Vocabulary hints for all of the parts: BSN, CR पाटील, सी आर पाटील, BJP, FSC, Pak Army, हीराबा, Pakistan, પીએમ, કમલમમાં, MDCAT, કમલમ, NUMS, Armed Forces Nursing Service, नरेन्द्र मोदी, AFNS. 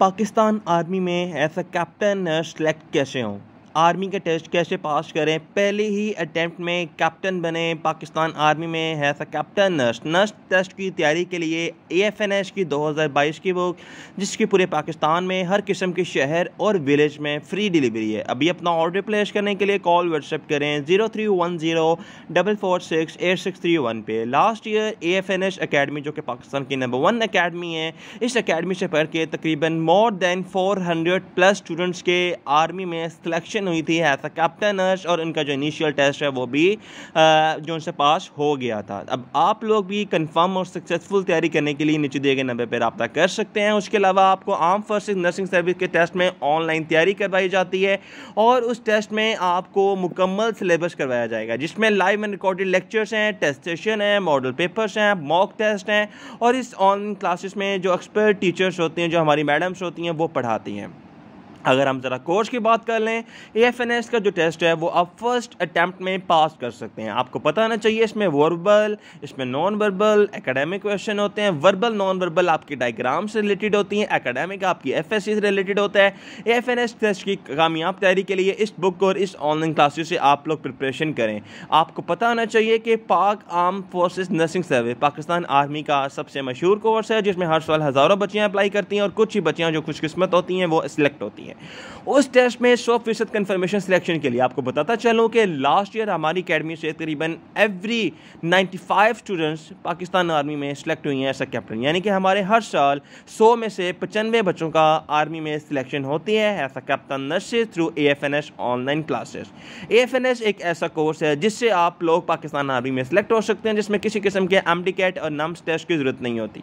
Pakistan army में as a captain select कैसे हों, आर्मी के टेस्ट कैसे पास करें, पहले ही अटैम्प्ट में कैप्टन बने पाकिस्तान आर्मी में as a captain nurse test की तैयारी के लिए AFNS की 2022 की बुक, जिसकी पूरे पाकिस्तान में हर किस्म के शहर और विलेज में फ्री डिलीवरी है। अभी अपना ऑर्डर प्लेस करने के लिए कॉल व्हाट्सएप करें 0310446861 पे। लास्ट ईयर AFNS अकेडमी, जो कि पाकिस्तान की नंबर 1 अकेडमी है, इस अकेडमी से पढ़ के तकरीबन मोर दैन 400+ स्टूडेंट्स के आर्मी में सिलेक्शन हुई थी एज अ कैप्टन नर्स, और उनका जो इनिशियल टेस्ट है वो भी जो उनसे पास हो गया था। अब आप लोग भी कंफर्म और सक्सेसफुल तैयारी करने के लिए नीचे दिए गए नंबर पर रब्ता कर सकते हैं। उसके अलावा आपको आर्म फोर्सेस नर्सिंग सर्विस के टेस्ट में ऑनलाइन तैयारी करवाई जाती है और उस टेस्ट में आपको मुकम्मल सिलेबस करवाया जाएगा, जिसमें लाइव एंड रिकॉर्डेड लेक्चर्स हैं, टेस्ट सेशन हैं, मॉडल पेपर्स हैं, मॉक टेस्ट हैं, और इस ऑनलाइन क्लासेस में जो एक्सपर्ट टीचर्स होती हैं, जो हमारी मैडम्स होती हैं, वो पढ़ाती हैं। अगर हम ज़रा कोर्स की बात कर लें, AFNS का जो टेस्ट है वो आप फर्स्ट अटैम्प्ट में पास कर सकते हैं। आपको पता होना चाहिए इसमें वर्बल, इसमें नॉन वर्बल, एकेडमिक क्वेश्चन होते हैं। वर्बल नॉन वर्बल आपकी डायग्राम से रिलेटेड होती हैं, एकेडमिक आपकी FSC से रिलेटेड होता है। AFNS टेस्ट की कामयाब तैयारी के लिए इस बुक और इस ऑनलाइन क्लासेस से आप लोग प्रिपरेशन करें। आपको पता होना चाहिए कि Pak arm forces nursing service Pakistan army का सबसे मशहूर कोर्स है, जिसमें हर साल हज़ारों बच्चियाँ अप्लाई करती हैं और कुछ ही बच्चियाँ जो खुशकिस्मत होती हैं वो सिलेक्ट होती हैं। उस टेस्ट में 100% कंफर्मेशन सिलेक्शन के लिए आपको बताता चलूं कि लास्ट ईयर हमारी एकेडमी से तकरीबन एवरी 95 स्टूडेंट्स पाकिस्तान आर्मी में सिलेक्ट हुई हैं एज अ कैप्टन, यानी कि हमारे हर साल 100 में से 95 बच्चों का आर्मी में सिलेक्शन होती है as a captain nurses through AFNS online classes. AFNS एक ऐसा कोर्स है जिससे आप लोग पाकिस्तान आर्मी में सिलेक्ट हो सकते हैं, जिसमें किसी किस्म के MDCAT और NUMS टेस्ट की जरूरत नहीं होती।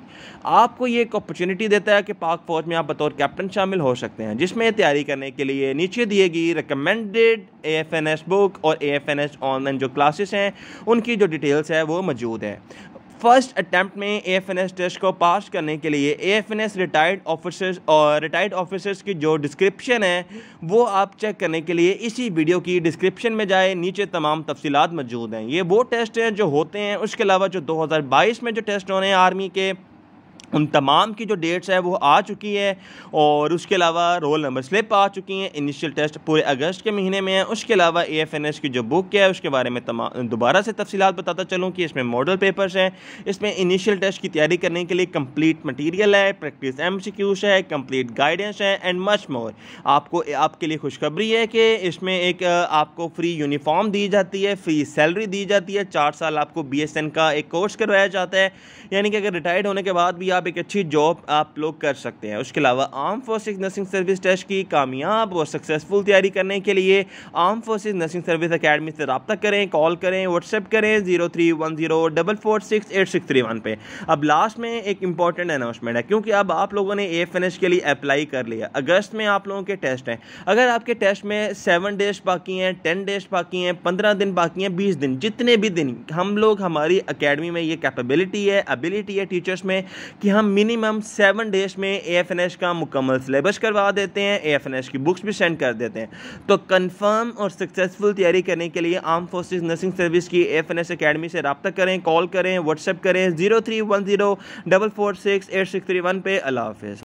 आपको ये एक अपॉर्चुनिटी देता है कि पाक फौज में आप बतौर कैप्टन शामिल हो सकते हैं, जिसमें तैयारी करने के लिए नीचे दिए गई रिकमेंडेड AFNS बुक और AFNS ऑनलाइन जो क्लासेस हैं उनकी जो डिटेल्स है वो मौजूद है। फर्स्ट अटैम्प्ट में AFNS टेस्ट को पास करने के लिए AFNS रिटायर्ड ऑफिसर्स की जो डिस्क्रिप्शन है वो आप चेक करने के लिए इसी वीडियो की डिस्क्रिप्शन में जाए, नीचे तमाम तफसीलात मौजूद हैं। ये वो टेस्ट हैं जो होते हैं। उसके अलावा जो 2022 में जो टेस्ट होने हैं आर्मी के, उन तमाम की जो डेट्स है वो आ चुकी है, और उसके अलावा रोल नंबर स्लिप आ चुकी हैं। इनिशियल टेस्ट पूरे अगस्त के महीने में है। उसके अलावा AFNS की जो बुक है उसके बारे में दोबारा से तफसीलात बताता चलूँ कि इसमें मॉडल पेपर्स हैं, इसमें इनिशियल टेस्ट की तैयारी करने के लिए कंप्लीट मटीरियल है, प्रैक्टिस MCQs है, कंप्लीट गाइडेंस है, एंड मच मोर। आपको आपके लिए खुशखबरी है कि इसमें एक आपको फ्री यूनिफॉर्म दी जाती है, फ्री सैलरी दी जाती है, 4 साल आपको BSN का एक कोर्स करवाया जाता है, यानी कि अगर रिटायर्ड होने के बाद भी एक अच्छी जॉब आप लोग कर सकते हैं। उसके अलावा arm forces nursing service test की कामयाब और सक्सेसफुल तैयारी करने के लिए arm forces nursing service academy से रब्ता करें, कॉल करें, व्हाट्सएप करें 0310446861 पे। अब लास्ट में एक इंपॉर्टेंट अनाउंसमेंट है, क्योंकि अब आप लोगों ने AFNS के लिए अप्लाई कर लिया। अगस्त में आप लोगों के टेस्ट हैं। अगर आपके टेस्ट में 7 डेज बाकी हैं, 10 डेज बाकी हैं, 15 दिन बाकी हैं, 20 दिन, जितने भी दिन हम लोग हमारी अकेडमी में ये कैपेबिलिटी है, एबिलिटी है टीचर्स में कि हम मिनिमम 7 डेज में AFNS का मुकम्मल सिलेबस करवा देते हैं, AFNS की बुक्स भी सेंड कर देते हैं। तो कंफर्म और सक्सेसफुल तैयारी करने के लिए आर्म फोर्सेस नर्सिंग सर्विस की AFNS अकेडमी से रब्ता करें, कॉल करें, व्हाट्सएप करें 0310446861 पे। अल्लाह हाफिज़।